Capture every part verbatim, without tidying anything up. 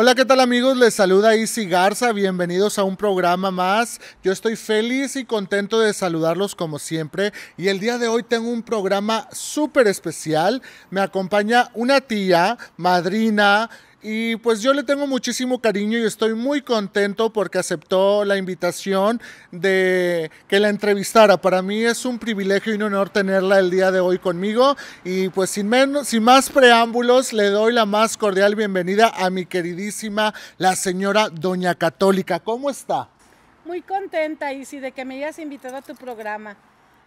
Hola, ¿qué tal amigos? Les saluda Issi Garza, bienvenidos a un programa más. Yo estoy feliz y contento de saludarlos como siempre y el día de hoy tengo un programa súper especial. Me acompaña una tía, madrina, y pues yo le tengo muchísimo cariño y estoy muy contento porque aceptó la invitación de que la entrevistara. Para mí es un privilegio y un honor tenerla el día de hoy conmigo. Y pues sin, menos, sin más preámbulos, le doy la más cordial bienvenida a mi queridísima, la señora Doña Católica. ¿Cómo está? Muy contenta, Issi, de que me hayas invitado a tu programa.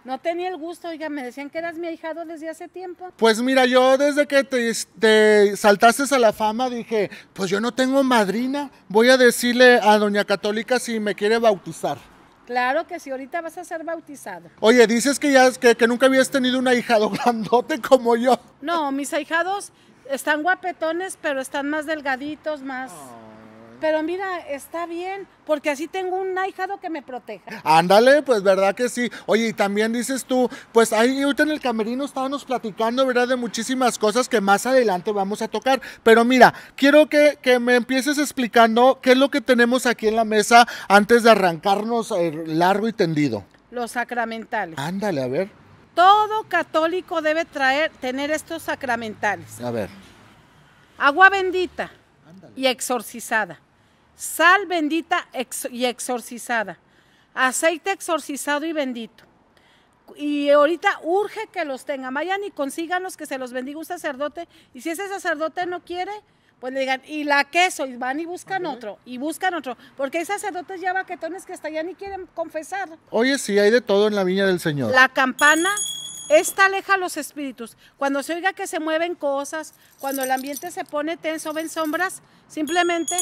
No tenía el gusto, oiga, me decían que eras mi ahijado desde hace tiempo. Pues mira, yo desde que te, te saltaste a la fama dije, pues yo no tengo madrina, voy a decirle a Doña Católica si me quiere bautizar. Claro que sí, ahorita vas a ser bautizado. Oye, dices que, ya, que, que nunca habías tenido un ahijado grandote como yo. No, mis ahijados están guapetones, pero están más delgaditos, más... Oh. Pero mira, está bien, porque así tengo un ahijado que me proteja. Ándale, pues verdad que sí. Oye, y también dices tú, pues ahí ahorita en el camerino estábamos platicando, ¿verdad? De muchísimas cosas que más adelante vamos a tocar. Pero mira, quiero que, que me empieces explicando qué es lo que tenemos aquí en la mesa antes de arrancarnos largo y tendido. Los sacramentales. Ándale, a ver. Todo católico debe traer, tener estos sacramentales. A ver. Agua bendita. Ándale. Y exorcizada. Sal bendita ex y exorcizada, aceite exorcizado y bendito. Y ahorita urge que los tengan, vayan y consíganlos, que se los bendiga un sacerdote. Y si ese sacerdote no quiere, pues le digan, y la queso, y van y buscan otro, y buscan otro. Porque hay sacerdotes ya baquetones que hasta ya ni quieren confesar. Oye, sí, hay de todo en la viña del Señor. La campana... Esta aleja los espíritus. Cuando se oiga que se mueven cosas, cuando el ambiente se pone tenso, ven sombras, simplemente...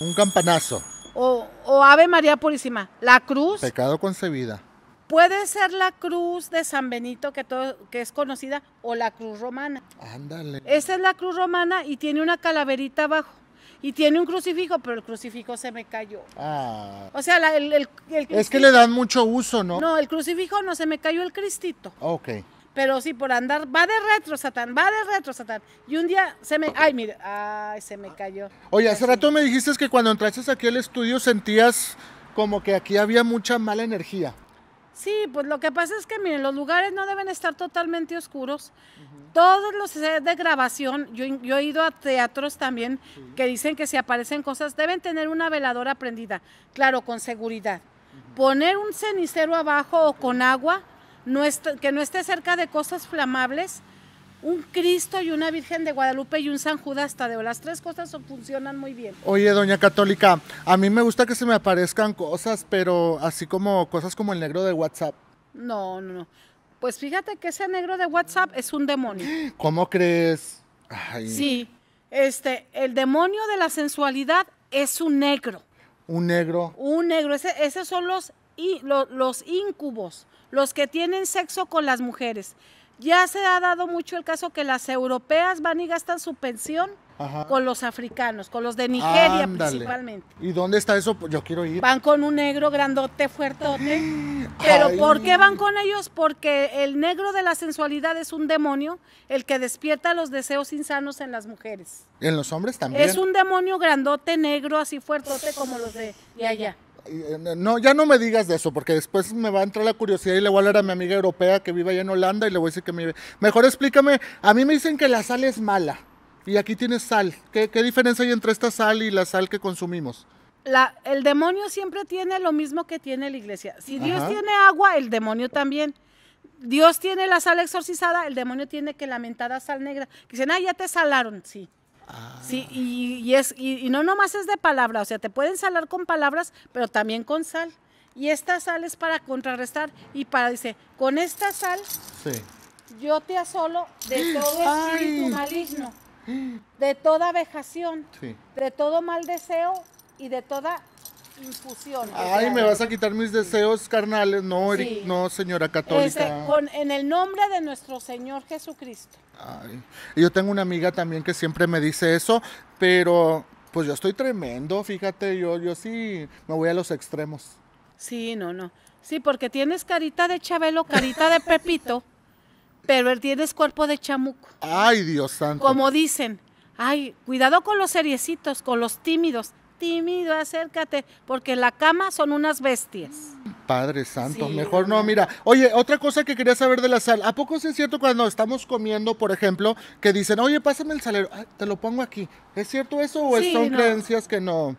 Un campanazo. O, o Ave María Purísima. La cruz... Pecado concebida. Puede ser la cruz de San Benito, que, todo, que es conocida, o la cruz romana. Ándale. Esa es la cruz romana y tiene una calaverita abajo. Y tiene un crucifijo, pero el crucifijo se me cayó. Ah. O sea, la, el, el, el es que le dan mucho uso, ¿no? No, el crucifijo no, se me cayó el cristito. Ok. Pero sí, por andar, va de retro, Satán, va de retro, Satán. Y un día se me... Ay, mira, ay, se me cayó. Oye, hace rato me dijiste que cuando entraste aquí al estudio sentías como que aquí había mucha mala energía. Sí, pues lo que pasa es que, miren, los lugares no deben estar totalmente oscuros. Uh-huh. Todos los sets de grabación, yo, yo he ido a teatros también, sí, que dicen que si aparecen cosas, deben tener una veladora prendida, claro, con seguridad. Uh-huh. Poner un cenicero abajo o con agua, no est- que no esté cerca de cosas flamables, un Cristo y una Virgen de Guadalupe y un San Judas Tadeo. Las tres cosas funcionan muy bien. Oye, Doña Católica, a mí me gusta que se me aparezcan cosas, pero así como cosas como el negro de WhatsApp. No, no, no. Pues fíjate que ese negro de WhatsApp es un demonio. ¿Cómo crees? Ay. Sí, este, el demonio de la sensualidad es un negro. ¿Un negro? Un negro. Ese, esos son los, y, los, los íncubos, los que tienen sexo con las mujeres. Ya se ha dado mucho el caso que las europeas van y gastan su pensión, ajá, con los africanos, con los de Nigeria. Ándale. Principalmente. ¿Y dónde está eso? Yo quiero ir. Van con un negro grandote, fuertote. ¿Pero ay, por qué van con ellos? Porque el negro de la sensualidad es un demonio, el que despierta los deseos insanos en las mujeres. ¿Y en los hombres también? Es un demonio grandote, negro, así fuertote como los de, de allá. No, ya no me digas de eso, porque después me va a entrar la curiosidad y le voy a hablar a mi amiga europea que vive allá en Holanda y le voy a decir que me... Mejor explícame, a mí me dicen que la sal es mala y aquí tienes sal. ¿Qué, qué diferencia hay entre esta sal y la sal que consumimos? La, el demonio siempre tiene lo mismo que tiene la iglesia. Si Dios, ajá, tiene agua, el demonio también. Dios tiene la sal exorcizada, el demonio tiene que la mentada sal negra. Dicen, ah, ya te salaron, sí. Ah. Sí, y, y, es, y, y no nomás es de palabra, o sea, te pueden salar con palabras, pero también con sal. Y esta sal es para contrarrestar y para, dice, con esta sal, sí, yo te asolo de todo espíritu, ay, maligno, de toda vejación, sí, de todo mal deseo y de toda infusión. Ay, me vas a quitar mis deseos carnales, no, Eric, sí, no, señora Católica. Ese, con, en el nombre de nuestro Señor Jesucristo. Ay, yo tengo una amiga también que siempre me dice eso, pero pues yo estoy tremendo, fíjate, yo, yo sí me voy a los extremos. Sí, no, no. Sí, porque tienes carita de Chabelo, carita de Pepito, pero tienes cuerpo de chamuco. Ay, Dios santo. Como dicen, Ay, cuidado con los seriecitos, con los tímidos. Tímido, acércate, porque en la cama son unas bestias. Padre santo, sí. Mejor no, mira. Oye, otra cosa que quería saber de la sal. ¿A poco sí es cierto cuando estamos comiendo, por ejemplo, que dicen, oye, pásame el salero, ah, te lo pongo aquí? ¿Es cierto eso o sí, son no. creencias que no?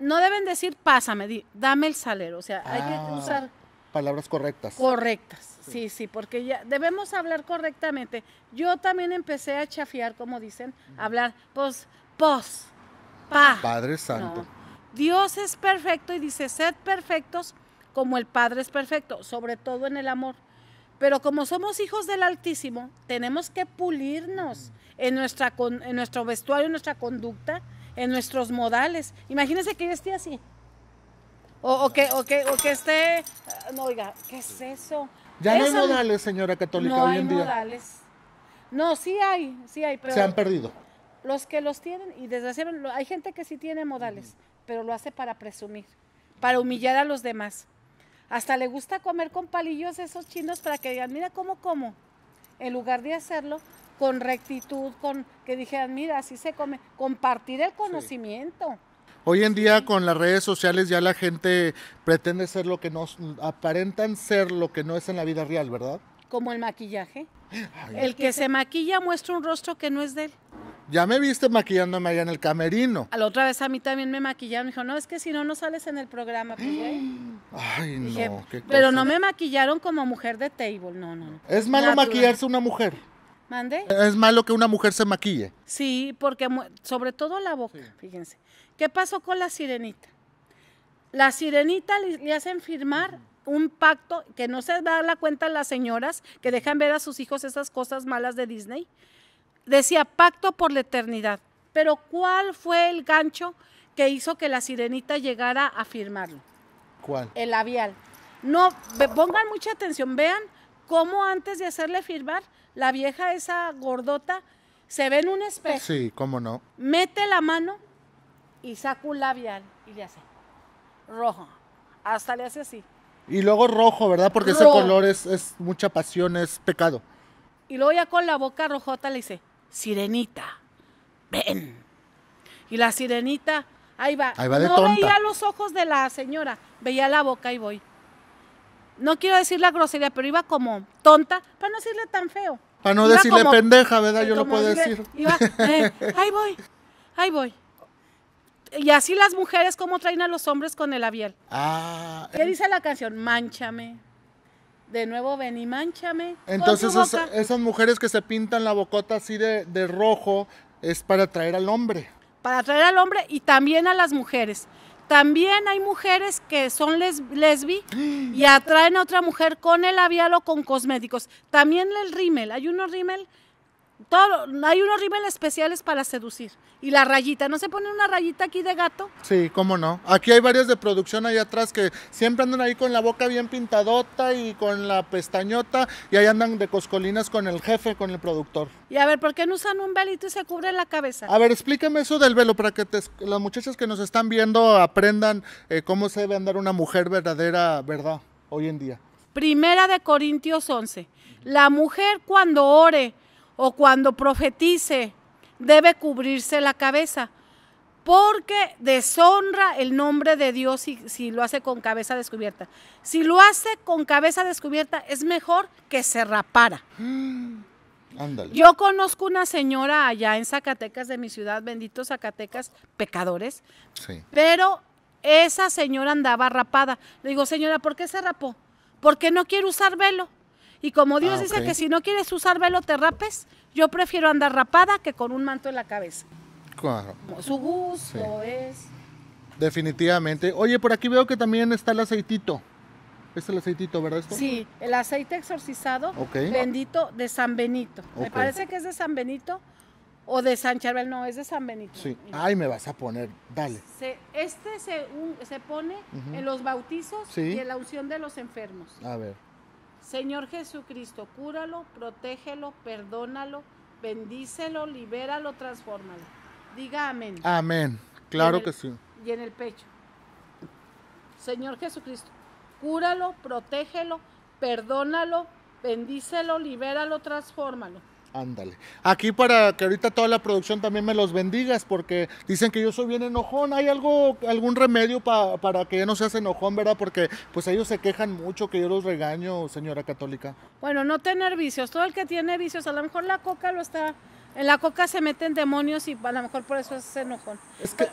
No deben decir, pásame, di, dame el salero. O sea, ah, hay que usar... palabras correctas. Correctas, sí, sí, sí, porque ya debemos hablar correctamente. Yo también empecé a chafiar, como dicen, a hablar pos, pos, pa. Padre santo. No. Dios es perfecto y dice, sed perfectos como el Padre es perfecto, sobre todo en el amor. Pero como somos hijos del Altísimo, tenemos que pulirnos en, nuestra, en nuestro vestuario, en nuestra conducta, en nuestros modales. Imagínense que yo esté así, o, o, que, o, que, o que esté, no, oiga, ¿qué es eso? Ya no hay modales, señora Católica, hoy en día. No hay modales. No, sí hay, sí hay. Pero se han perdido. Los que los tienen, y desgraciadamente, hay gente que sí tiene modales, pero lo hace para presumir, para humillar a los demás. Hasta le gusta comer con palillos esos chinos para que digan, mira cómo como. En lugar de hacerlo con rectitud, con que dijeran, mira, así se come, compartir el conocimiento. Sí. Hoy en día con las redes sociales ya la gente pretende ser lo que no, aparentan ser lo que no es en la vida real, ¿verdad? Como el maquillaje. Ay. El que se maquilla muestra un rostro que no es de él. Ya me viste maquillándome allá en el camerino. A la otra vez a mí también me maquillaron. Me dijo, no, es que si no, no sales en el programa. Pues, ay, no, dije, qué cosa. Pero no me maquillaron como mujer de table, no, no. ¿Es malo natural. maquillarse una mujer? ¿Mande? ¿Es malo que una mujer se maquille? Sí, porque sobre todo la boca, sí. Fíjense. ¿Qué pasó con la sirenita? La sirenita le, le hacen firmar un pacto que no se da la cuenta las señoras que dejan ver a sus hijos esas cosas malas de Disney. Decía pacto por la eternidad, pero ¿cuál fue el gancho que hizo que la sirenita llegara a firmarlo? ¿Cuál? El labial. No, pongan mucha atención, vean cómo antes de hacerle firmar, la vieja esa gordota se ve en un espejo. Sí, cómo no. Mete la mano y saca un labial y le hace rojo, hasta le hace así. Y luego rojo, ¿verdad? Porque rojo. Ese color es, es mucha pasión, es pecado. Y luego ya con la boca rojota le dice, sirenita, ven. Y la sirenita, ahí va. Ahí va de tonta. No veía los ojos de la señora, veía la boca y voy. No quiero decir la grosería, pero iba como tonta, para no decirle tan feo. Para no iba decirle como, pendeja, ¿verdad? Yo lo puedo decir. Iba, eh, ahí voy, ahí voy. Y así las mujeres como traen a los hombres con el labial. Ah, ¿Qué eh. dice la canción? Mánchame. De nuevo ven y mánchame. Entonces es, esas mujeres que se pintan la bocota así de, de rojo es para atraer al hombre. Para atraer al hombre y también a las mujeres. También hay mujeres que son les, lesbi y atraen a otra mujer con el labial o con cosméticos. También el rímel, hay unos rímel, todo, hay unos rímel especiales para seducir. Y la rayita, ¿no se pone una rayita aquí de gato? Sí, cómo no. Aquí hay varias de producción allá atrás que siempre andan ahí con la boca bien pintadota y con la pestañota y ahí andan de coscolinas con el jefe, con el productor. Y a ver, ¿por qué no usan un velito y se cubren la cabeza? A ver, explícame eso del velo para que te, las muchachas que nos están viendo aprendan eh, cómo se debe andar una mujer verdadera, ¿verdad? Hoy en día. Primera de Corintios once. La mujer cuando ore o cuando profetice debe cubrirse la cabeza, porque deshonra el nombre de Dios si, si lo hace con cabeza descubierta. Si lo hace con cabeza descubierta, es mejor que se rapara. Ándale. Yo conozco una señora allá en Zacatecas, de mi ciudad, bendito Zacatecas, pecadores, sí. Pero esa señora andaba rapada. Le digo, señora, ¿por qué se rapó? Porque no quiere usar velo. Y como Dios ah, dice okay. que si no quieres usar velo te rapes, yo prefiero andar rapada que con un manto en la cabeza. Claro. Su gusto sí. es. Definitivamente. Oye, por aquí veo que también está el aceitito. Es el aceitito, ¿verdad? Esto? Sí, el aceite exorcizado okay. bendito de San Benito. Okay. Me parece que es de San Benito o de San Charbel. No, es de San Benito. Sí. Ay, me vas a poner. Dale. Se, este se, un, se pone uh-huh. en los bautizos sí. y en la unción de los enfermos. A ver. Señor Jesucristo, cúralo, protégelo, perdónalo, bendícelo, libéralo, transfórmalo. Diga amén. Amén, claro el, que sí. Y en el pecho. Señor Jesucristo, cúralo, protégelo, perdónalo, bendícelo, libéralo, transfórmalo. Ándale. Aquí para que ahorita toda la producción también me los bendigas, porque dicen que yo soy bien enojón. ¿Hay algo, algún remedio pa, para que ya no seas enojón, verdad? Porque pues ellos se quejan mucho que yo los regaño, señora Católica. Bueno, no tener vicios. Todo el que tiene vicios, a lo mejor la coca lo está... En la coca se meten demonios y a lo mejor por eso es enojón. Es que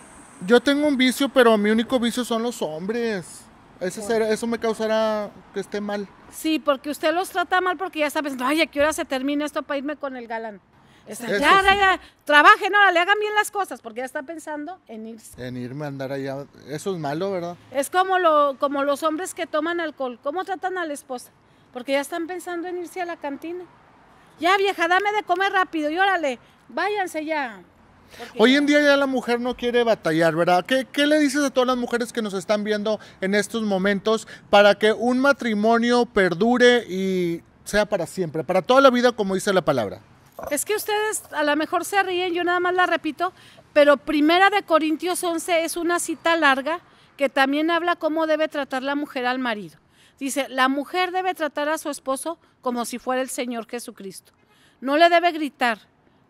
yo tengo un vicio, pero mi único vicio son los hombres. Eso, será, eso me causará que esté mal. Sí, porque usted los trata mal porque ya sabes, ay, ¿a qué hora se termina esto para irme con el galán? Está, ya, sí. ya, ya, trabajen, ahora le hagan bien las cosas, porque ya está pensando en irse. En irme a andar allá, eso es malo, ¿verdad? Es como, lo, como los hombres que toman alcohol, ¿cómo tratan a la esposa? Porque ya están pensando en irse a la cantina. Ya, vieja, dame de comer rápido y órale, váyanse ya. Porque hoy en día ya la mujer no quiere batallar, ¿verdad? ¿Qué, ¿Qué le dices a todas las mujeres que nos están viendo en estos momentos para que un matrimonio perdure y sea para siempre, para toda la vida, como dice la palabra? Es que ustedes a lo mejor se ríen, yo nada más la repito, pero Primera de Corintios once es una cita larga que también habla cómo debe tratar la mujer al marido. Dice, la mujer debe tratar a su esposo como si fuera el Señor Jesucristo. No le debe gritar.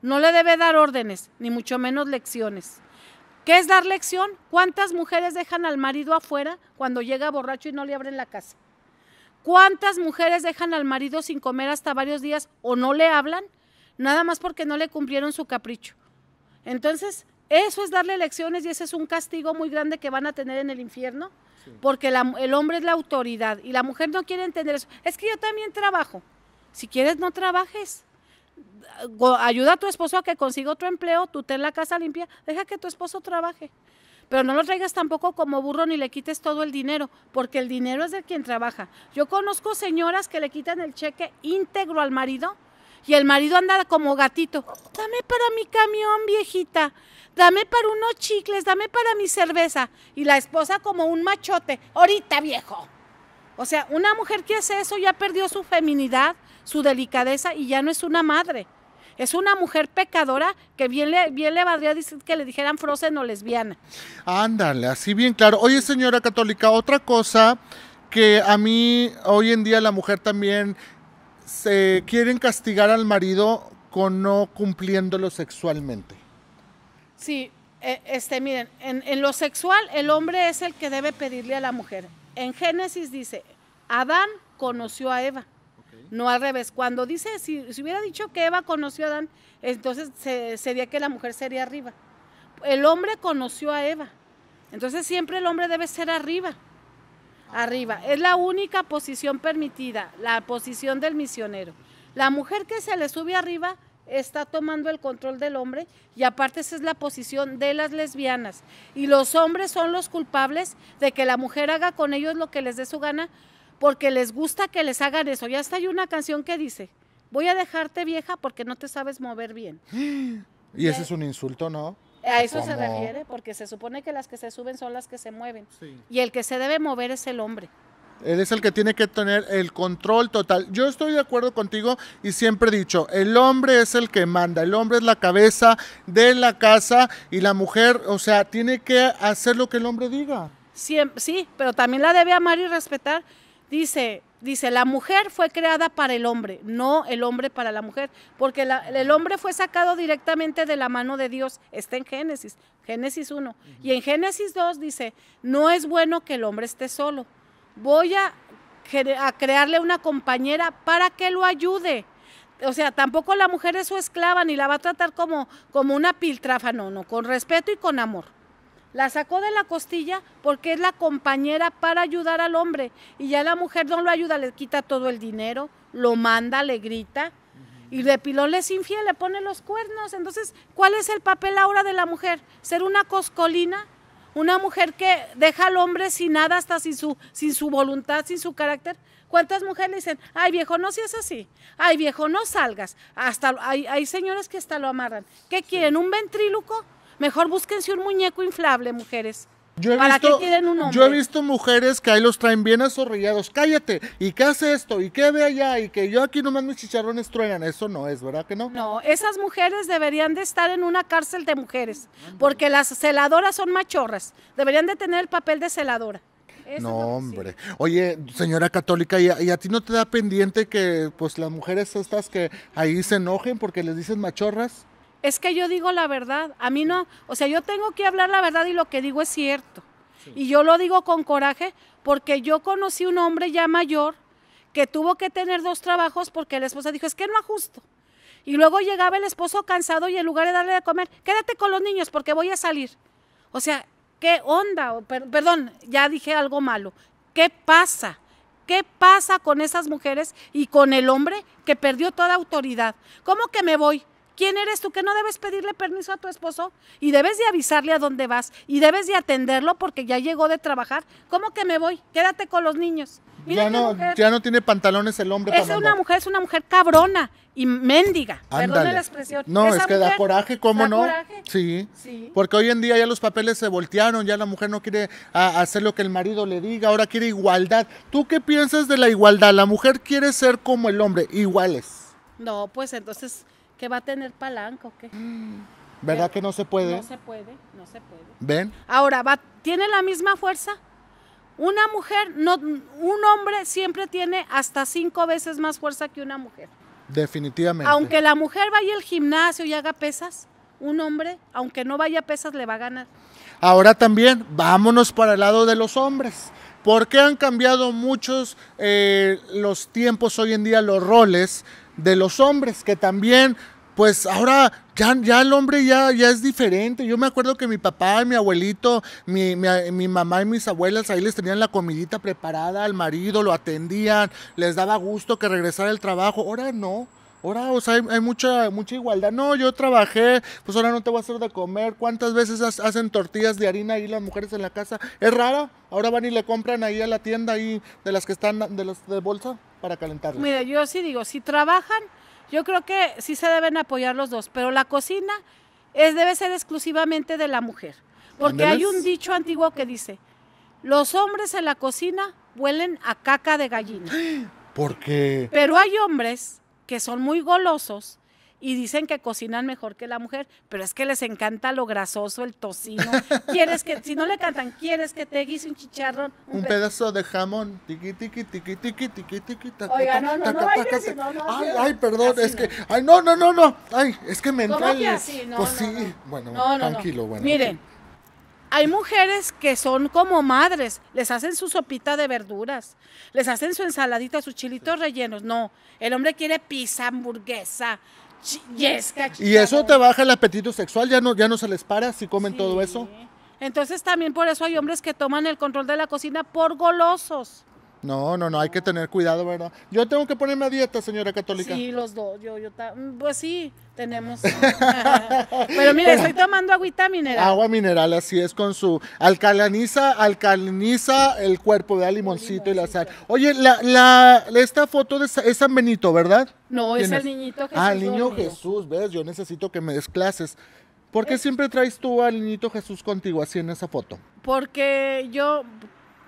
No le debe dar órdenes, ni mucho menos lecciones. ¿Qué es dar lección? ¿Cuántas mujeres dejan al marido afuera cuando llega borracho y no le abren la casa? ¿Cuántas mujeres dejan al marido sin comer hasta varios días o no le hablan? Nada más porque no le cumplieron su capricho. Entonces, eso es darle lecciones y ese es un castigo muy grande que van a tener en el infierno, sí. Porque la, el hombre es la autoridad y la mujer no quiere entender eso. Es que yo también trabajo. Si quieres, no trabajes. Ayuda a tu esposo a que consiga otro empleo, tú ten la casa limpia, deja que tu esposo trabaje, pero no lo traigas tampoco como burro ni le quites todo el dinero, porque el dinero es de quien trabaja. Yo conozco señoras que le quitan el cheque íntegro al marido y el marido anda como gatito, dame para mi camión, viejita, dame para unos chicles, dame para mi cerveza, y la esposa como un machote, ahorita, viejo. O sea, una mujer que hace eso ya perdió su feminidad, su delicadeza y ya no es una madre. Es una mujer pecadora que bien le, bien le valdría decir que le dijeran frozen o lesbiana. Ándale, así bien claro. Oye, señora Católica, otra cosa que a mí hoy en día la mujer también se quieren castigar al marido con no cumpliéndolo sexualmente. Sí, este, miren, en, en lo sexual el hombre es el que debe pedirle a la mujer. En Génesis dice, Adán conoció a Eva, okay. No al revés. Cuando dice, si, si hubiera dicho que Eva conoció a Adán, entonces se, sería que la mujer sería arriba. El hombre conoció a Eva, entonces siempre el hombre debe ser arriba. Arriba, es la única posición permitida, la posición del misionero. La mujer que se le sube arriba está tomando el control del hombre y aparte esa es la posición de las lesbianas y los hombres son los culpables de que la mujer haga con ellos lo que les dé su gana porque les gusta que les hagan eso. Ya está, hay una canción que dice, voy a dejarte vieja porque no te sabes mover bien. Y ese es un insulto, ¿no? A eso ¿Cómo? se refiere porque se supone que las que se suben son las que se mueven, sí. Y el que se debe mover es el hombre. Él es el que tiene que tener el control total. Yo estoy de acuerdo contigo y siempre he dicho, el hombre es el que manda, el hombre es la cabeza de la casa y la mujer, o sea, tiene que hacer lo que el hombre diga. Siempre, sí, pero también la debe amar y respetar. Dice, dice, la mujer fue creada para el hombre, no el hombre para la mujer, porque la, el hombre fue sacado directamente de la mano de Dios. Está en Génesis, Génesis uno. Uh-huh. Y en Génesis dos dice, no es bueno que el hombre esté solo. Voy a, a crearle una compañera para que lo ayude. O sea, tampoco la mujer es su esclava ni la va a tratar como, como una piltrafa, no, no, con respeto y con amor. La sacó de la costilla porque es la compañera para ayudar al hombre y ya la mujer no lo ayuda, le quita todo el dinero, lo manda, le grita y de pilón es infiel, le pone los cuernos. Entonces, ¿cuál es el papel ahora de la mujer? ¿Ser una coscolina? Una mujer que deja al hombre sin nada, hasta sin su, sin su voluntad, sin su carácter. ¿Cuántas mujeres le dicen, ay viejo, no seas así, ay viejo, no salgas? Hasta hay, hay señoras que hasta lo amarran. ¿Qué quieren, un ventríloco? Mejor búsquense un muñeco inflable, mujeres. Yo he, ¿Para visto, qué quieren un hombre? Yo he visto mujeres que ahí los traen bien azorrillados. Cállate, ¿y qué hace esto? ¿Y qué ve allá? ¿Y que yo aquí nomás mis chicharrones truenan? Eso no es, ¿verdad que no? No, esas mujeres deberían de estar en una cárcel de mujeres, porque las celadoras son machorras, deberían de tener el papel de celadora. Eso no, hombre. Sí. Oye, señora Católica, ¿y a, ¿y a ti no te da pendiente que pues las mujeres estas que ahí se enojen porque les dicen machorras? Es que yo digo la verdad, a mí no, o sea, yo tengo que hablar la verdad y lo que digo es cierto. Sí. Y yo lo digo con coraje porque yo conocí un hombre ya mayor que tuvo que tener dos trabajos porque la esposa dijo, es que no es justo. Y luego llegaba el esposo cansado y en lugar de darle de comer, quédate con los niños porque voy a salir. O sea, ¿qué onda? Perdón, ya dije algo malo. ¿Qué pasa? ¿Qué pasa con esas mujeres y con el hombre que perdió toda autoridad? ¿Cómo que me voy? ¿Quién eres tú? Que no debes pedirle permiso a tu esposo y debes de avisarle a dónde vas y debes de atenderlo porque ya llegó de trabajar. ¿Cómo que me voy? Quédate con los niños. Mira ya, no, ya no tiene pantalones el hombre. Es para una mujer, es una mujer cabrona y mendiga. Perdona la expresión. No, esa es que da coraje, ¿cómo da no? Coraje. Sí, sí, porque hoy en día ya los papeles se voltearon, ya la mujer no quiere a, hacer lo que el marido le diga, ahora quiere igualdad. ¿Tú qué piensas de la igualdad? La mujer quiere ser como el hombre, iguales. No, pues entonces... ¿Que va a tener palanca o qué? ¿Verdad que no se puede? No se puede, no se puede. ¿Ven? Ahora, ¿va, ¿tiene la misma fuerza? Una mujer, no, un hombre siempre tiene hasta cinco veces más fuerza que una mujer. Definitivamente. Aunque la mujer vaya al gimnasio y haga pesas, un hombre, aunque no vaya a pesas, le va a ganar. Ahora también, vámonos para el lado de los hombres. Porque han cambiado muchos eh, los tiempos hoy en día, los roles de los hombres, que también, pues ahora ya, ya el hombre ya, ya es diferente. Yo me acuerdo que mi papá, mi abuelito, mi, mi, mi mamá y mis abuelas, ahí les tenían la comidita preparada al marido, lo atendían, les daba gusto que regresara al trabajo. Ahora no. Ahora, o sea, hay, hay mucha, mucha igualdad. No, yo trabajé, pues ahora no te voy a hacer de comer. ¿Cuántas veces has, hacen tortillas de harina ahí las mujeres en la casa? Es raro. Ahora van y le compran ahí a la tienda ahí de las que están de las de bolsa para calentarlas. Mira, yo sí digo, si trabajan, yo creo que sí se deben apoyar los dos, pero la cocina es, debe ser exclusivamente de la mujer. Porque hay un dicho antiguo que dice, los hombres en la cocina huelen a caca de gallina. ¿Por qué? Pero hay hombres que son muy golosos y dicen que cocinan mejor que la mujer, pero es que les encanta lo grasoso, el tocino. Quieres que, si no le cantan, quieres que te guise un chicharrón, un, un pedazo de jamón, tiqui tiqui tiqui tiqui tiqui tiqui. Oiga, no, no, no, ay, ay, perdón, es que, ay, no, no, no, no, ay, es que me entra el, pues sí, bueno, tranquilo, bueno. Miren, hay mujeres que son como madres, les hacen su sopita de verduras, les hacen su ensaladita, sus chilitos rellenos. No, el hombre quiere pizza, hamburguesa, yesca. Y eso te baja el apetito sexual, ya no, ya no se les para si comen sí. todo eso. Entonces también por eso hay hombres que toman el control de la cocina por golosos. No, no, no, hay que tener cuidado, ¿verdad? Yo tengo que ponerme a dieta, señora Católica. Sí, los dos, yo, yo, pues sí, tenemos. Pero mire, estoy tomando agüita mineral. Agua mineral, así es, con su, alcaliniza, alcaliniza el cuerpo, ¿verdad? Limoncito, limoncito. Y la sal. Oye, la, la, esta foto de, es San Benito, ¿verdad? No, es el niñito Jesús. Ah, el niño Jesús, ¿ves? Yo necesito que me des clases. ¿Por qué es... siempre traes tú al niñito Jesús contigo, así en esa foto? Porque yo...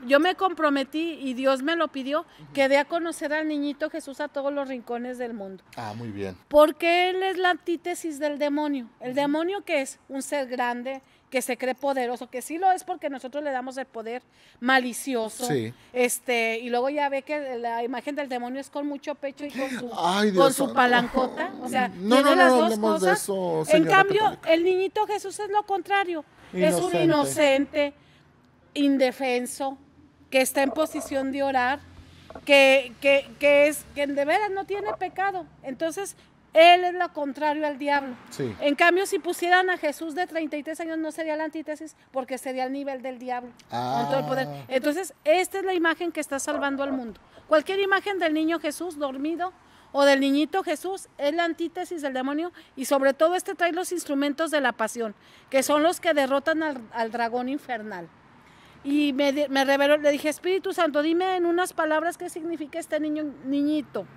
Yo me comprometí y Dios me lo pidió, que dé a conocer al niñito Jesús a todos los rincones del mundo. Ah, muy bien. Porque él es la antítesis del demonio. El demonio que es un ser grande, que se cree poderoso, que sí lo es porque nosotros le damos el poder malicioso. Sí. Este, y luego ya ve que la imagen del demonio es con mucho pecho y con su, Ay, con su palancota. O sea, no, tiene no, las no, dos cosas. De eso, en cambio, Católica. El niñito Jesús es lo contrario. Inocente. Es un inocente, indefenso, que está en posición de orar, que, que, que, es, que de veras no tiene pecado. Entonces, él es lo contrario al diablo. Sí. En cambio, si pusieran a Jesús de treinta y tres años, no sería la antítesis, porque sería el nivel del diablo. Ah. Con todo el poder. Entonces, esta es la imagen que está salvando al mundo. Cualquier imagen del niño Jesús dormido o del niñito Jesús es la antítesis del demonio, y sobre todo este trae los instrumentos de la pasión, que son los que derrotan al, al dragón infernal. Y me, me reveló, le dije, Espíritu Santo, dime en unas palabras qué significa este niño, niñito.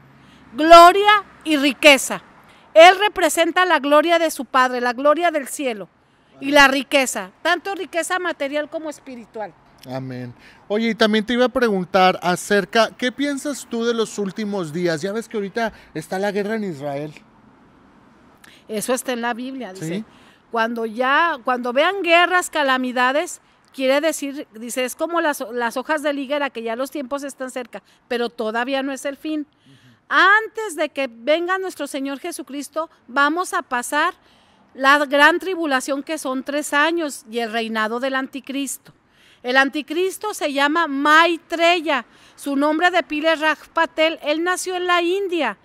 Gloria y riqueza. Él representa la gloria de su Padre, la gloria del cielo y la riqueza, tanto riqueza material como espiritual. Amén. Oye, y también te iba a preguntar acerca, ¿qué piensas tú de los últimos días? Ya ves que ahorita está la guerra en Israel. Eso está en la Biblia, dice. ¿Sí? Cuando ya, cuando vean guerras, calamidades, Quiere decir, dice, es como las, las hojas de higuera, que ya los tiempos están cerca, pero todavía no es el fin. Antes de que venga nuestro Señor Jesucristo, vamos a pasar la gran tribulación, que son tres años, y el reinado del anticristo. El anticristo se llama Maitreya, su nombre de pila es Raj Patel. Él nació en la India,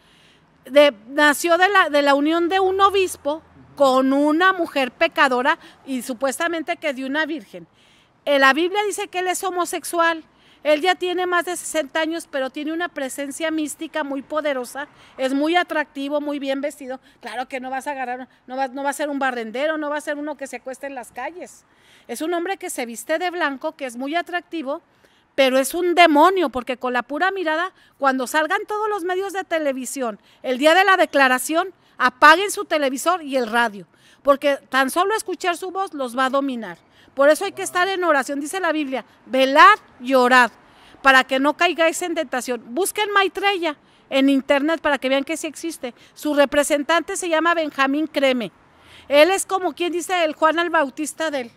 de, nació de la, de la unión de un obispo con una mujer pecadora y supuestamente que de una virgen. La Biblia dice que él es homosexual. Él ya tiene más de sesenta años, pero tiene una presencia mística muy poderosa, es muy atractivo, muy bien vestido. Claro que no vas a agarrar, no va, no va a ser un barrendero, no va a ser uno que se acueste en las calles. Es un hombre que se viste de blanco, que es muy atractivo, pero es un demonio, porque con la pura mirada, cuando salgan todos los medios de televisión, el día de la declaración, apaguen su televisor y el radio, porque tan solo escuchar su voz los va a dominar. Por eso hay que estar en oración, dice la Biblia, velar y orad, para que no caigáis en tentación. Busquen Maitreya en internet para que vean que sí existe. Su representante se llama Benjamín Creme. Él es como quien dice el Juan el Bautista de él.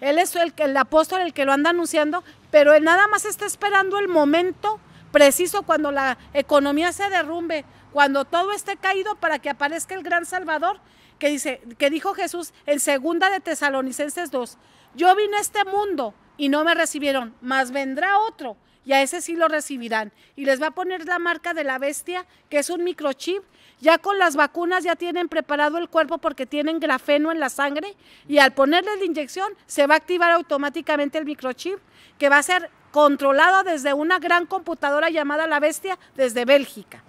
Él es el, el apóstol, el que lo anda anunciando, pero él nada más está esperando el momento preciso, cuando la economía se derrumbe, cuando todo esté caído, para que aparezca el gran Salvador, que dice, que dijo Jesús en segunda de Tesalonicenses dos, yo vine a este mundo y no me recibieron, mas vendrá otro y a ese sí lo recibirán, y les va a poner la marca de la bestia, que es un microchip. Ya con las vacunas ya tienen preparado el cuerpo, porque tienen grafeno en la sangre, y al ponerle la inyección se va a activar automáticamente el microchip, que va a ser controlado desde una gran computadora llamada la bestia, desde Bélgica.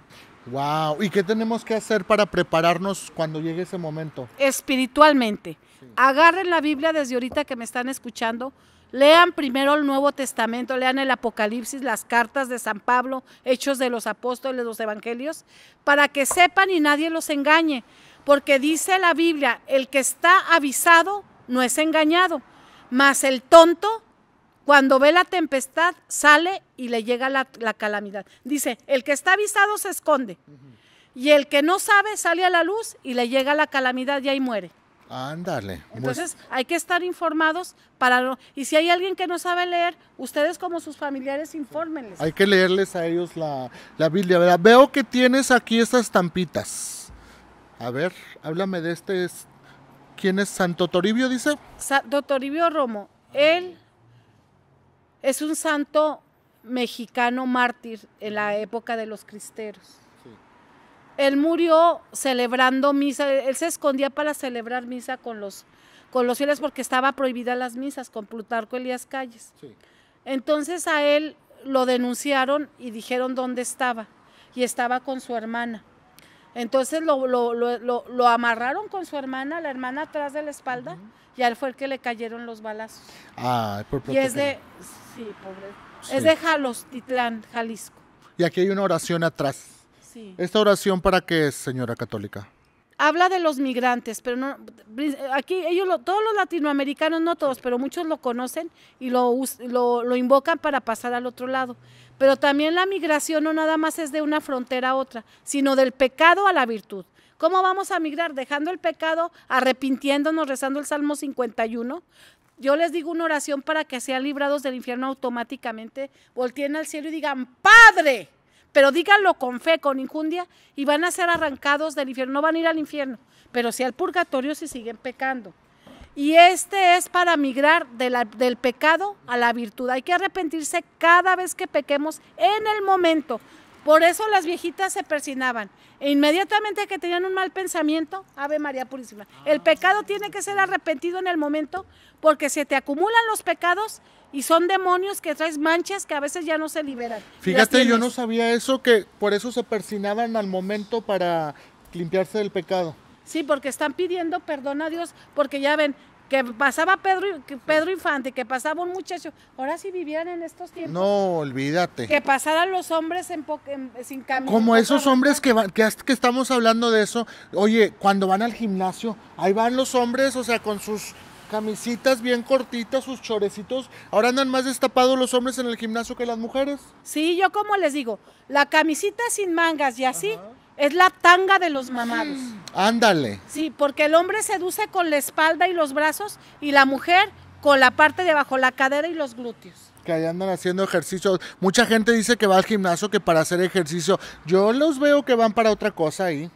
Wow. ¿Y qué tenemos que hacer para prepararnos cuando llegue ese momento? Espiritualmente. Sí. Agarren la Biblia desde ahorita que me están escuchando. Lean primero el Nuevo Testamento, lean el Apocalipsis, las cartas de San Pablo, Hechos de los Apóstoles, los Evangelios, para que sepan y nadie los engañe. Porque dice la Biblia, el que está avisado no es engañado, mas el tonto, cuando ve la tempestad, sale y le llega la, la calamidad. Dice, el que está avisado se esconde, y el que no sabe sale a la luz y le llega la calamidad y ahí muere. Ándale. Entonces pues... hay que estar informados para no... Y si hay alguien que no sabe leer, ustedes como sus familiares, infórmenles. Hay que leerles a ellos la, la Biblia, ¿verdad? Veo que tienes aquí estas estampitas. A ver, háblame de este... ¿Quién es? ¿Santo Toribio, dice? Santo Toribio Romo. Él... es un santo mexicano mártir en la época de los cristeros. Sí. Él murió celebrando misa, él se escondía para celebrar misa con los, con los fieles, porque estaba prohibida las misas con Plutarco Elías Calles. Sí. Entonces a él lo denunciaron y dijeron dónde estaba, y estaba con su hermana. Entonces lo, lo, lo, lo, lo amarraron con su hermana, la hermana atrás de la espalda, uh-huh. y a él fue el que le cayeron los balazos. Ah, por proteger. Y es de, sí, pobre, sí. es de Jalostitlán, Jalisco. Y aquí hay una oración atrás. Sí. ¿Esta oración para qué es, señora católica? Habla de los migrantes, pero no, aquí ellos, lo, todos los latinoamericanos, no todos, pero muchos lo conocen y lo, lo, lo invocan para pasar al otro lado. Pero también la migración no nada más es de una frontera a otra, sino del pecado a la virtud. ¿Cómo vamos a migrar? Dejando el pecado, arrepintiéndonos, rezando el Salmo cincuenta y uno. Yo les digo una oración para que sean librados del infierno automáticamente, volteen al cielo y digan, ¡Padre! Pero díganlo con fe, con injundia, y van a ser arrancados del infierno. No van a ir al infierno, pero sí al purgatorio si siguen pecando. Y este es para migrar de la, del pecado a la virtud. Hay que arrepentirse cada vez que pequemos en el momento. Por eso las viejitas se persinaban. E inmediatamente que tenían un mal pensamiento, Ave María Purísima. El pecado tiene que ser arrepentido en el momento, porque se te acumulan los pecados y son demonios que traes manchas que a veces ya no se liberan. Fíjate, yo no sabía eso, que por eso se persinaban al momento para limpiarse del pecado. Sí, porque están pidiendo perdón a Dios, porque ya ven... que pasaba Pedro, que Pedro Infante, que pasaba un muchacho, ahora sí vivían en estos tiempos. No, olvídate. Que pasaran los hombres en po, en, sin camino. Como esos hombres que, van, que, que estamos hablando de eso, oye, cuando van al gimnasio, ahí van los hombres, o sea, con sus camisitas bien cortitas, sus chorecitos, ahora andan más destapados los hombres en el gimnasio que las mujeres. Sí, yo como les digo, la camisita sin mangas y así... Ajá. Es la tanga de los mamados. Ándale. Sí, porque el hombre seduce con la espalda y los brazos, y la mujer con la parte de abajo, la cadera y los glúteos. Que ahí andan haciendo ejercicio. Mucha gente dice que va al gimnasio, que para hacer ejercicio. Yo los veo que van para otra cosa ahí.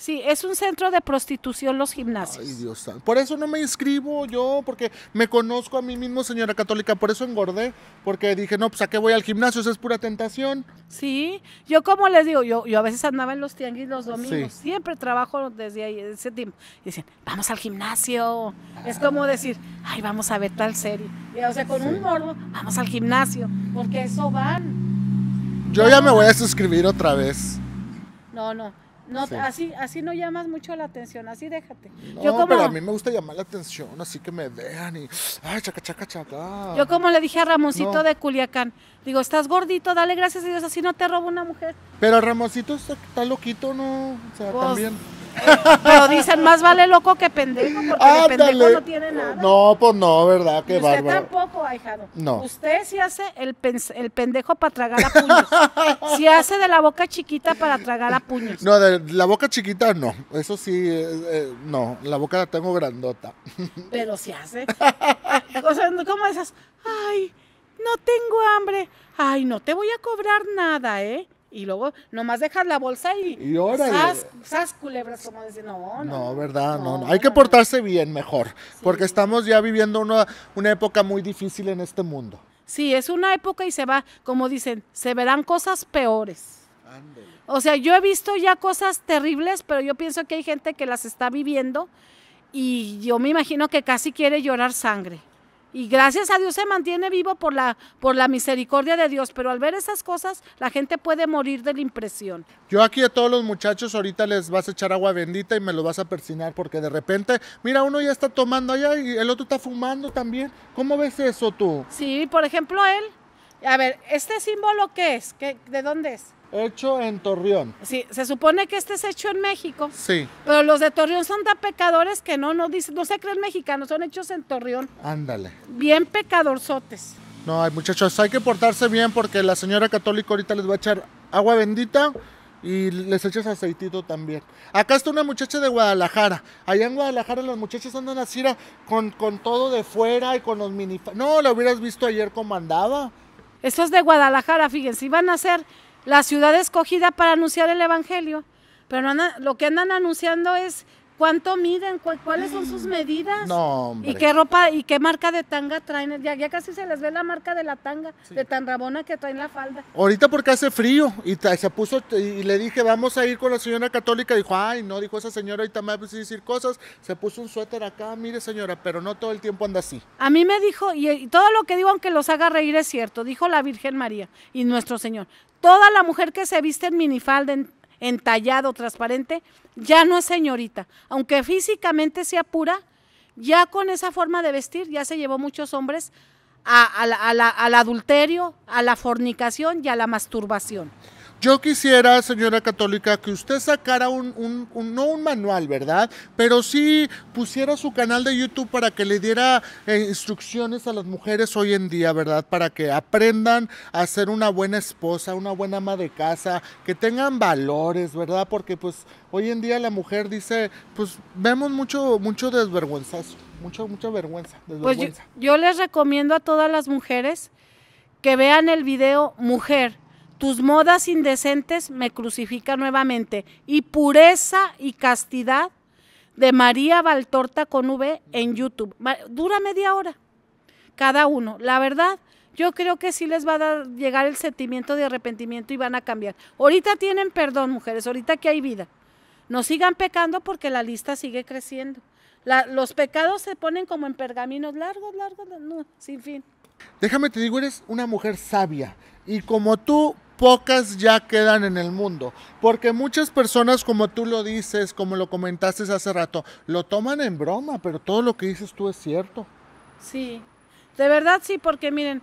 Sí, es un centro de prostitución los gimnasios. Ay, Dios santo. Por eso no me inscribo yo, porque me conozco a mí mismo, señora Católica, por eso engordé, porque dije, no, pues ¿a qué voy al gimnasio? Eso es pura tentación. Sí, yo como les digo, yo, yo a veces andaba en los tianguis los domingos, sí. Siempre trabajo desde ahí, desde ese tiempo. Y dicen, vamos al gimnasio. Ah. Es como decir, ay, vamos a ver tal serie. Y, o sea, con sí. un morbo, vamos al gimnasio, porque eso van. Yo no, ya me voy a suscribir otra vez. No, no. No, sí. así, así no llamas mucho la atención, así déjate. No, yo como, pero a mí me gusta llamar la atención, así que me vean y... ¡Ay, chaca, chaca, chaca! Yo como le dije a Ramoncito no. de Culiacán, digo, estás gordito, dale gracias a Dios, así no te roba una mujer. Pero Ramoncito está, está loquito, ¿no? O sea, pues, también... Pero dicen, más vale loco que pendejo, porque ah, de pendejo dale. no tiene nada. No, pues no, ¿verdad? Qué bárbaro. Usted tampoco, ahijado. No. Usted sí hace el, el pendejo para tragar a puños. Sí hace de la boca chiquita para tragar a puños. No, de la boca chiquita no. Eso sí, eh, eh, no. La boca la tengo grandota. Pero sí hace. O sea, ¿cómo esas? Ay, no tengo hambre. Ay, no te voy a cobrar nada, ¿eh? Y luego nomás dejas la bolsa y, y sas, sas culebras, como dicen. No, no, no, verdad, no, no. Hay que portarse bien mejor, sí. Porque estamos ya viviendo una, una época muy difícil en este mundo. Sí, es una época y se va, como dicen, se verán cosas peores. Ándale. O sea, yo he visto ya cosas terribles, pero yo pienso que hay gente que las está viviendo y yo me imagino que casi quiere llorar sangre. Y gracias a Dios se mantiene vivo por la, por la misericordia de Dios, pero al ver esas cosas la gente puede morir de la impresión. Yo aquí a todos los muchachos ahorita les vas a echar agua bendita y me lo vas a persignar, porque de repente, mira, uno ya está tomando allá y el otro está fumando también. ¿Cómo ves eso tú? Sí, por ejemplo él, a ver, ¿este símbolo qué es? ¿Qué, de dónde es? Hecho en Torreón. Sí, se supone que este es hecho en México. Sí. Pero los de Torreón son tan pecadores que no, no, dicen, no se creen mexicanos, son hechos en Torreón. Ándale. Bien pecadorzotes. No, hay muchachos, hay que portarse bien porque la señora Católica ahorita les va a echar agua bendita y les echas aceitito también. Acá está una muchacha de Guadalajara. Allá en Guadalajara las muchachas andan así con, con todo de fuera y con los mini... No, la hubieras visto ayer como andaba. Eso es de Guadalajara, fíjense, iban a hacer... la ciudad escogida para anunciar el evangelio, pero no andan, lo que andan anunciando es cuánto miden, cu cuáles son sus medidas, no, y qué ropa y qué marca de tanga traen, ya, ya casi se les ve la marca de la tanga, sí. De tan rabona que traen la falda. Ahorita porque hace frío, y se puso, y le dije, vamos a ir con la señora Católica, dijo, ay no, dijo esa señora, ahorita me va a decir cosas, se puso un suéter acá, mire señora, pero no todo el tiempo anda así. A mí me dijo, y, y todo lo que digo aunque los haga reír es cierto, dijo la Virgen María y nuestro Señor, toda la mujer que se viste en minifalda, en entallado, transparente, ya no es señorita, aunque físicamente sea pura, ya con esa forma de vestir ya se llevó muchos hombres a, a la, a la, al adulterio, a la fornicación y a la masturbación. Yo quisiera, señora Católica, que usted sacara un, un, un, no un manual, ¿verdad? Pero sí pusiera su canal de YouTube para que le diera eh, instrucciones a las mujeres hoy en día, ¿verdad? Para que aprendan a ser una buena esposa, una buena ama de casa, que tengan valores, ¿verdad? Porque pues hoy en día la mujer dice, pues vemos mucho, mucho desvergüenzazo, mucho, mucha vergüenza, desvergüenza. Pues yo, yo les recomiendo a todas las mujeres que vean el video Mujer, tus modas indecentes me crucifican nuevamente, y Pureza y Castidad de María Valtorta con V en YouTube. Dura media hora cada uno. La verdad, yo creo que sí les va a dar, llegar el sentimiento de arrepentimiento y van a cambiar. Ahorita tienen perdón, mujeres, ahorita que hay vida. No sigan pecando porque la lista sigue creciendo. La, los pecados se ponen como en pergaminos largos, largos, no, sin fin. Déjame te digo, eres una mujer sabia y como tú... pocas ya quedan en el mundo, porque muchas personas, como tú lo dices, como lo comentaste hace rato, lo toman en broma, pero todo lo que dices tú es cierto. Sí, de verdad sí, porque miren,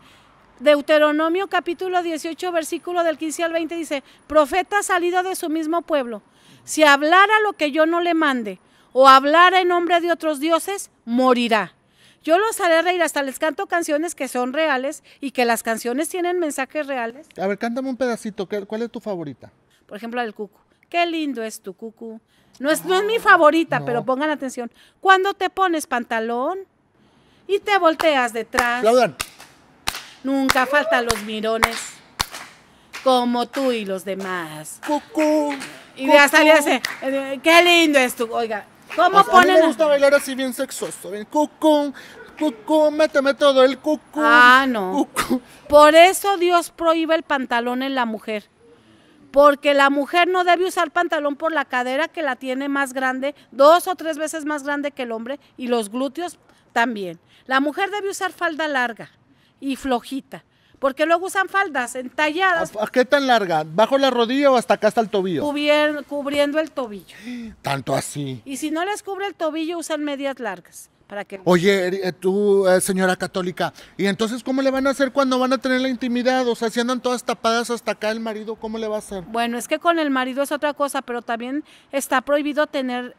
Deuteronomio capítulo dieciocho, versículo del quince al veinte dice, profeta salido de su mismo pueblo, si hablara lo que yo no le mande, o hablara en nombre de otros dioses, morirá. Yo los haré reír, hasta les canto canciones que son reales y que las canciones tienen mensajes reales. A ver, cántame un pedacito, ¿cuál es tu favorita? Por ejemplo, el cucu. Qué lindo es tu cucu. No es, ah, no es mi favorita, no. Pero pongan atención. Cuando te pones pantalón, y te volteas detrás. ¡Aplaudan! Nunca faltan los mirones, como tú y los demás. ¡Cucú! Y ya salía ese, qué lindo es tu, oiga. ¿Cómo pues ponen? A mí me gusta bailar así bien sexoso, bien cucú, cucú, méteme todo el cucú. Ah, no. Cucú. Por eso Dios prohíbe el pantalón en la mujer. Porque la mujer no debe usar pantalón por la cadera, que la tiene más grande, dos o tres veces más grande que el hombre, y los glúteos también. La mujer debe usar falda larga y flojita, porque luego usan faldas entalladas. ¿A qué tan larga? ¿Bajo la rodilla o hasta acá hasta el tobillo? Cubier, cubriendo el tobillo. Tanto así. Y si no les cubre el tobillo, usan medias largas. Para que... Oye, tú, señora católica, ¿y entonces cómo le van a hacer cuando van a tener la intimidad? O sea, si andan todas tapadas hasta acá, el marido, ¿cómo le va a hacer? Bueno, es que con el marido es otra cosa, pero también está prohibido tener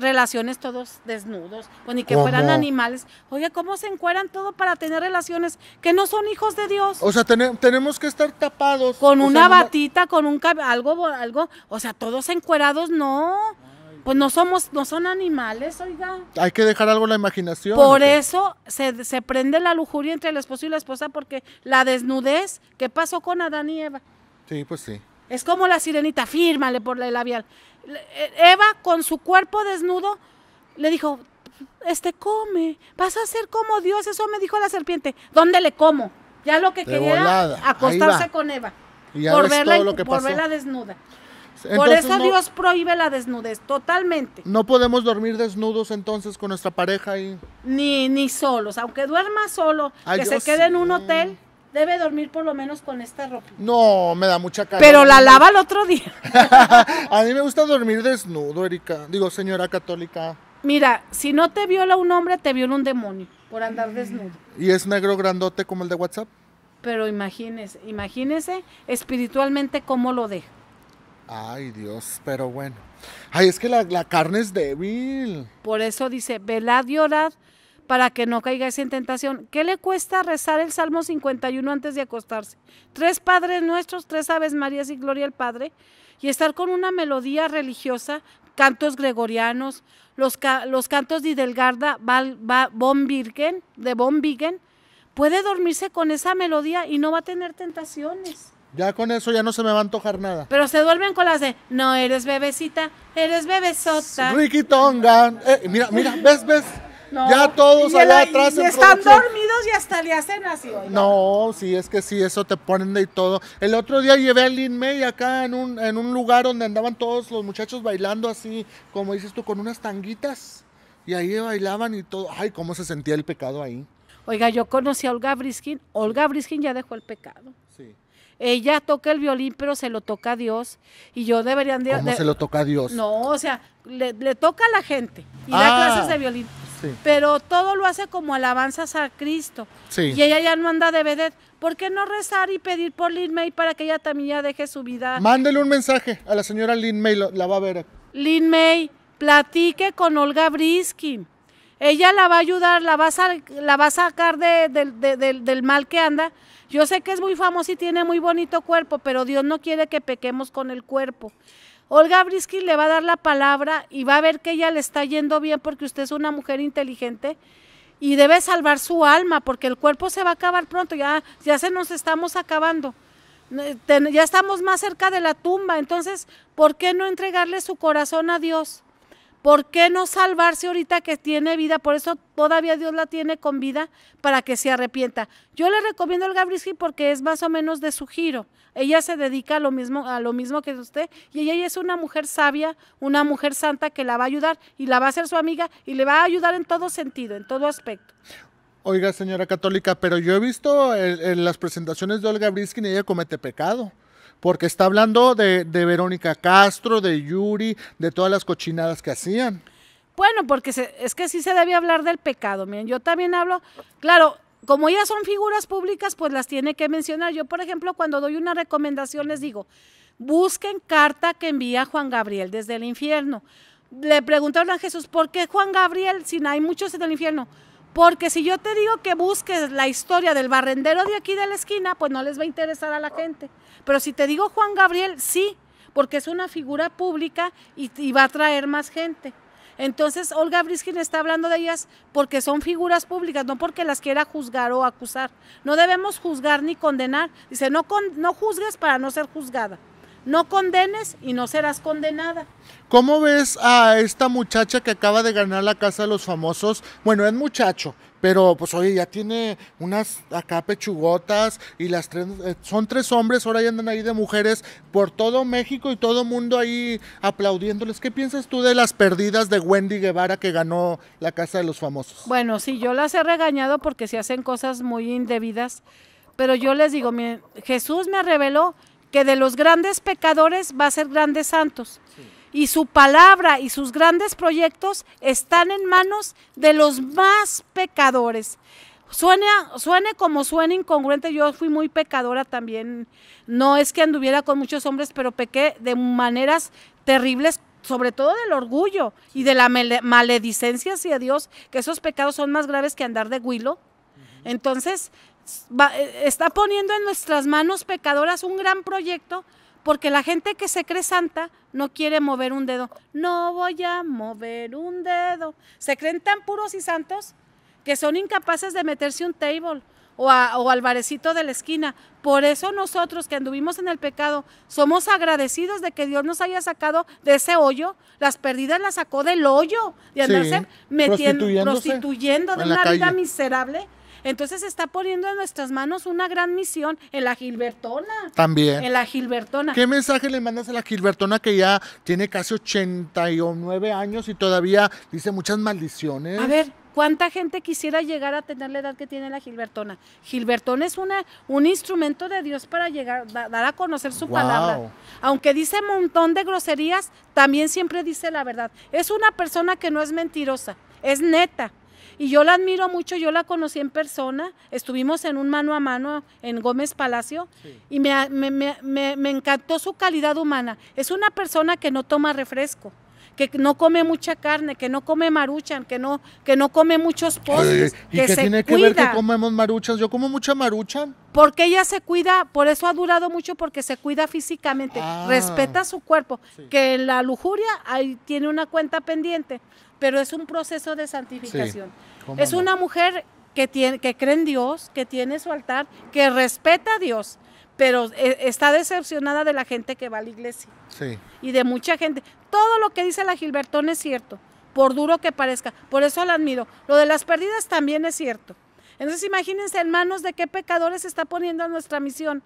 relaciones todos desnudos, o ni que ¿Cómo? fueran animales. Oye, ¿cómo se encueran todo para tener relaciones que no son hijos de Dios? O sea, ten tenemos que estar tapados. Con una sea, batita, con un algo, algo, o sea, todos encuerados, no. Pues no somos, no son animales, oiga. Hay que dejar algo a la imaginación. Por eso se, se prende la lujuria entre el esposo y la esposa, porque la desnudez, ¿qué pasó con Adán y Eva? Sí, pues sí. Es como la sirenita, fírmale por el labial. Eva, con su cuerpo desnudo, le dijo, este come, vas a ser como Dios, eso me dijo la serpiente. ¿Dónde le como? Ya lo que De quería volada. acostarse con Eva, y ya por, verla, todo lo que por pasó. verla desnuda. Entonces, por eso no, Dios prohíbe la desnudez, totalmente. No podemos dormir desnudos entonces con nuestra pareja y... Ni, ni solos, aunque duerma solo, Ay, que se quede sí. en un hotel, debe dormir por lo menos con esta ropa. No, me da mucha calor. Pero la lava el otro día. A mí me gusta dormir desnudo, Erika, digo, señora católica. Mira, si no te viola un hombre, te viola un demonio por andar desnudo. ¿Y es negro grandote como el de WhatsApp? Pero imagínese, imagínese espiritualmente cómo lo deja. Ay, Dios, pero bueno. Ay, es que la, la carne es débil. Por eso dice, velad y orad para que no caigáis en tentación. ¿Qué le cuesta rezar el Salmo cincuenta y uno antes de acostarse? Tres Padres Nuestros, tres Aves Marías y Gloria al Padre. Y estar con una melodía religiosa, cantos gregorianos, los, ca los cantos de Hildegarda, von Birken, de von Birken. Puede dormirse con esa melodía y no va a tener tentaciones. Ya con eso ya no se me va a antojar nada. Pero se duermen con las de, no eres bebecita, eres bebesota. Riquitonga. Eh, mira, mira, ves, ves. No. Ya todos allá el, atrás. Y están dormidos y hasta le hacen así. Oiga. No, sí, es que sí, eso te ponen de todo. El otro día llevé a Lyn May acá en un, en un lugar donde andaban todos los muchachos bailando así, como dices tú, con unas tanguitas. Y ahí bailaban y todo. Ay, cómo se sentía el pecado ahí. Oiga, yo conocí a Olga Breeskin. Olga Breeskin ya dejó el pecado. Sí. Ella toca el violín, pero se lo toca a Dios. Y yo deberían de... ¿Cómo de, se lo toca a Dios? No, o sea, le, le toca a la gente y ah, da clases de violín. Sí. Pero todo lo hace como alabanzas a Cristo. Sí. Y ella ya no anda de vedette. ¿Por qué no rezar y pedir por Lyn May para que ella también ya deje su vida? Mándele un mensaje a la señora Lyn May, lo, la va a ver. Lyn May, platique con Olga Breeskin. Ella la va a ayudar, la va a, la va a sacar de, de, de, de, del mal que anda. Yo sé que es muy famosa y tiene muy bonito cuerpo, pero Dios no quiere que pequemos con el cuerpo. Olga Breeskin le va a dar la palabra y va a ver que ella le está yendo bien porque usted es una mujer inteligente y debe salvar su alma porque el cuerpo se va a acabar pronto, ya, ya se nos estamos acabando. Ya estamos más cerca de la tumba, entonces, ¿por qué no entregarle su corazón a Dios? ¿Por qué no salvarse ahorita que tiene vida? Por eso todavía Dios la tiene con vida para que se arrepienta. Yo le recomiendo a Olga Breeskin porque es más o menos de su giro. Ella se dedica a lo mismo, a lo mismo que usted y ella es una mujer sabia, una mujer santa que la va a ayudar y la va a hacer su amiga y le va a ayudar en todo sentido, en todo aspecto. Oiga, señora católica, pero yo he visto en, en las presentaciones de Olga Breeskin y ella comete pecado. Porque está hablando de, de Verónica Castro, de Yuri, de todas las cochinadas que hacían. Bueno, porque se, es que sí se debe hablar del pecado. Miren, yo también hablo, claro, como ellas son figuras públicas, pues las tiene que mencionar. Yo, por ejemplo, cuando doy una recomendación les digo, busquen carta que envía Juan Gabriel desde el infierno. Le preguntaron a Jesús, ¿por qué Juan Gabriel si hay muchos en el infierno? Porque si yo te digo que busques la historia del barrendero de aquí de la esquina, pues no les va a interesar a la gente. Pero si te digo Juan Gabriel, sí, porque es una figura pública y, y va a traer más gente. Entonces Olga Breeskin está hablando de ellas porque son figuras públicas, no porque las quiera juzgar o acusar. No debemos juzgar ni condenar. Dice, no, con, no juzgues para no ser juzgada. No condenes y no serás condenada. ¿Cómo ves a esta muchacha que acaba de ganar la Casa de los Famosos? Bueno, es muchacho, pero pues oye, ya tiene unas acá pechugotas y las tres, eh, son tres hombres, ahora ya andan ahí de mujeres por todo México y todo mundo ahí aplaudiéndoles. ¿Qué piensas tú de las perdidas de Wendy Guevara que ganó la Casa de los Famosos? Bueno, sí, yo las he regañado porque se hacen cosas muy indebidas, pero yo les digo, miren, Jesús me reveló que de los grandes pecadores va a ser grandes santos. Sí. Y su palabra y sus grandes proyectos están en manos de los más pecadores. Suene, suene como suene incongruente, yo fui muy pecadora también. No es que anduviera con muchos hombres, pero pequé de maneras terribles, sobre todo del orgullo y de la maledicencia hacia Dios, que esos pecados son más graves que andar de huilo. Entonces, va, está poniendo en nuestras manos pecadoras un gran proyecto, porque la gente que se cree santa no quiere mover un dedo. No voy a mover un dedo. Se creen tan puros y santos que son incapaces de meterse un table o, a, o al barecito de la esquina. Por eso nosotros que anduvimos en el pecado somos agradecidos de que Dios nos haya sacado de ese hoyo. Las perdidas las sacó del hoyo de andarse sí, metiendo, prostituyendo de una vida miserable. Entonces está poniendo en nuestras manos una gran misión en la Gilbertona. También. En la Gilbertona. ¿Qué mensaje le mandas a la Gilbertona que ya tiene casi ochenta y nueve años y todavía dice muchas maldiciones? A ver, ¿cuánta gente quisiera llegar a tener la edad que tiene la Gilbertona? Gilbertona es una, un instrumento de Dios para llegar, da, dar a conocer su wow. palabra. Aunque dice un montón de groserías, también siempre dice la verdad. Es una persona que no es mentirosa, es neta. Y yo la admiro mucho, yo la conocí en persona, estuvimos en un mano a mano en Gómez Palacio sí. y me, me, me, me encantó su calidad humana. Es una persona que no toma refresco, que no come mucha carne, que no come maruchan, que no, que no come muchos postres, que se tiene que cuida. Ver que comemos maruchas, yo como mucha maruchan. Porque ella se cuida, por eso ha durado mucho, porque se cuida físicamente, ah, respeta su cuerpo, sí. que en la lujuria ahí tiene una cuenta pendiente, pero es un proceso de santificación. Sí, es no? una mujer que, tiene, que cree en Dios, que tiene su altar, que respeta a Dios, pero está decepcionada de la gente que va a la iglesia sí. y de mucha gente. Todo lo que dice la Gilbertona es cierto, por duro que parezca, por eso la admiro. Lo de las perdidas también es cierto. Entonces imagínense, hermanos, de qué pecadores está poniendo nuestra misión.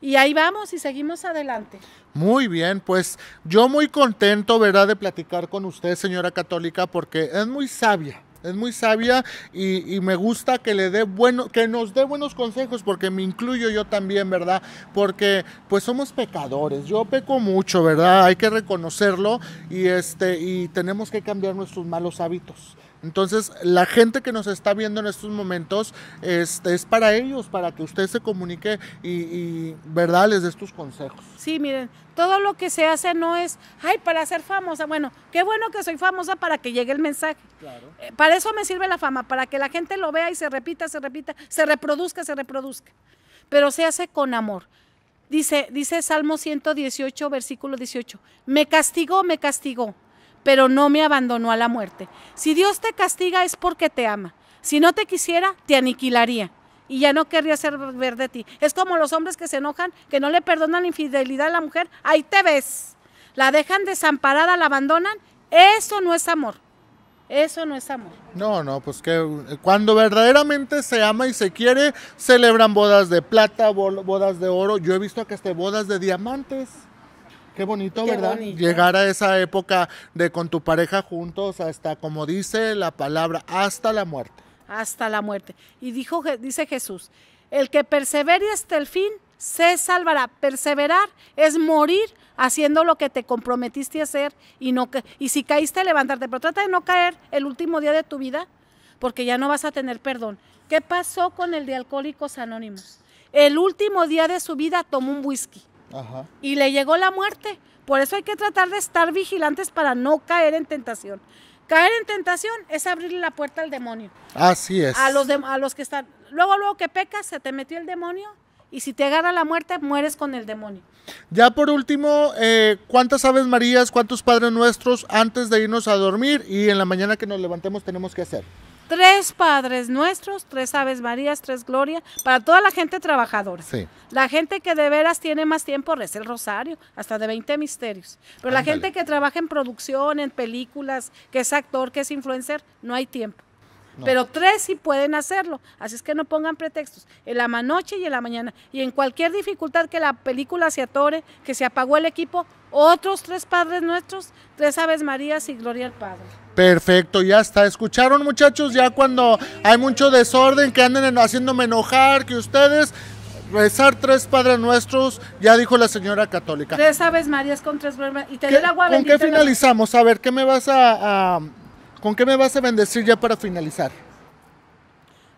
Y ahí vamos y seguimos adelante. Muy bien, pues yo muy contento, ¿verdad?, de platicar con usted, señora católica, porque es muy sabia. Es muy sabia y, y me gusta que le dé bueno, que nos dé buenos consejos, porque me incluyo yo también, ¿verdad? Porque pues somos pecadores, yo peco mucho, ¿verdad? Hay que reconocerlo y, este, y tenemos que cambiar nuestros malos hábitos. Entonces, la gente que nos está viendo en estos momentos es, es para ellos, para que usted se comunique y, y, ¿verdad?, les dé tus consejos. Sí, miren, todo lo que se hace no es, ay, para ser famosa. Bueno, qué bueno que soy famosa para que llegue el mensaje. Claro. Eh, para eso me sirve la fama, para que la gente lo vea y se repita, se repita, se reproduzca, se reproduzca. Pero se hace con amor. Dice, dice Salmo ciento dieciocho, versículo dieciocho, me castigó, me castigó, pero no me abandonó a la muerte. Si Dios te castiga es porque te ama. Si no te quisiera, te aniquilaría y ya no querría hacer ver de ti. Es como los hombres que se enojan, que no le perdonan la infidelidad a la mujer. Ahí te ves. La dejan desamparada, la abandonan. Eso no es amor. Eso no es amor. No, no, pues que cuando verdaderamente se ama y se quiere, celebran bodas de plata, bodas de oro. Yo he visto que hasta bodas de diamantes. Qué bonito, Qué ¿verdad? Bonito. Llegar a esa época de con tu pareja juntos hasta, como dice la palabra, hasta la muerte. Hasta la muerte. Y dijo, dice Jesús, el que persevere hasta el fin se salvará. Perseverar es morir haciendo lo que te comprometiste a hacer y, no, y si caíste, levantarte. Pero trata de no caer el último día de tu vida porque ya no vas a tener perdón. ¿Qué pasó con el de Alcohólicos Anónimos? El último día de su vida tomó un whisky. Ajá. Y le llegó la muerte. Por eso hay que tratar de estar vigilantes para no caer en tentación. Caer en tentación es abrirle la puerta al demonio. Así es. A los, de, a los que están. Luego, luego que pecas, se te metió el demonio Y si te agarra la muerte, mueres con el demonio. Ya por último, eh, ¿cuántas Aves Marías, cuántos Padres Nuestros antes de irnos a dormir y en la mañana que nos levantemos tenemos que hacer? Tres Padres Nuestros, tres Aves Marías, tres Gloria, para toda la gente trabajadora. Sí. La gente que de veras tiene más tiempo reza el rosario, hasta de veinte misterios. Pero Ándale. La gente que trabaja en producción, en películas, que es actor, que es influencer, no hay tiempo. No. Pero tres sí pueden hacerlo, así es que no pongan pretextos, en la noche y en la mañana. Y en cualquier dificultad que la película se atore, que se apagó el equipo, otros tres Padres Nuestros, tres Aves Marías y Gloria al Padre. Perfecto, ya está. ¿Escucharon, muchachos? Ya cuando hay mucho desorden, que anden haciéndome enojar, que ustedes... Rezar tres Padres Nuestros, ya dijo la señora católica. Tres Aves Marías con tres... Y te el agua bendita. ¿Con qué finalizamos? A ver, ¿qué me vas a...? a... ¿Con qué me vas a bendecir ya para finalizar?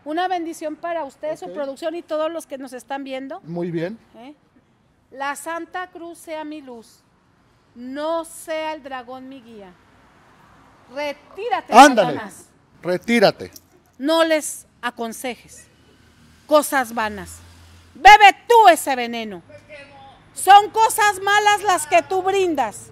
Una bendición para usted, okay. Su producción y todos los que nos están viendo. Muy bien. ¿Eh? La Santa Cruz sea mi luz, no sea el dragón mi guía. Retírate, Ándale, Satanás. Retírate. No les aconsejes cosas vanas. Bebe tú ese veneno. Son cosas malas las que tú brindas.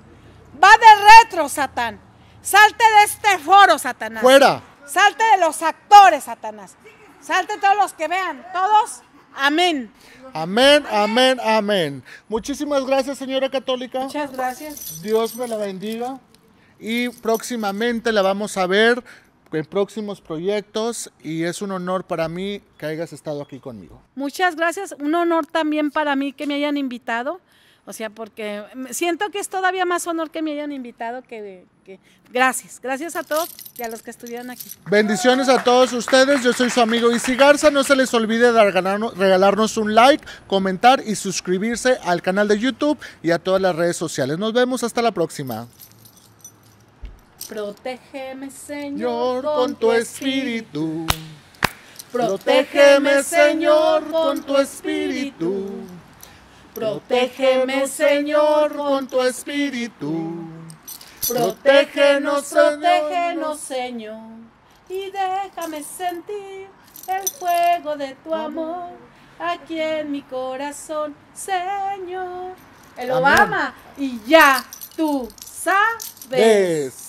Va de retro, Satán. Salte de este foro, Satanás. Fuera. Salte de los actores, Satanás. Salte todos los que vean. Todos. Amén. Amén, amén, amén. Muchísimas gracias, señora católica. Muchas gracias. Dios me la bendiga. Y próximamente la vamos a ver en próximos proyectos y es un honor para mí que hayas estado aquí conmigo. Muchas gracias. Un honor también para mí que me hayan invitado. O sea, porque siento que es todavía más honor que me hayan invitado que, que... Gracias, gracias a todos y a los que estuvieron aquí. Bendiciones a todos ustedes, yo soy su amigo Issi Garza, no se les olvide de regalarnos un like, comentar y suscribirse al canal de YouTube y a todas las redes sociales. Nos vemos hasta la próxima. Protégeme, Señor, con tu espíritu. Protégeme, Señor, con tu espíritu. Protégeme, Señor, con tu espíritu. Protégenos, protégenos, Señor, y déjame sentir el fuego de tu amor aquí en mi corazón, Señor. El Obama, y ya tú sabes.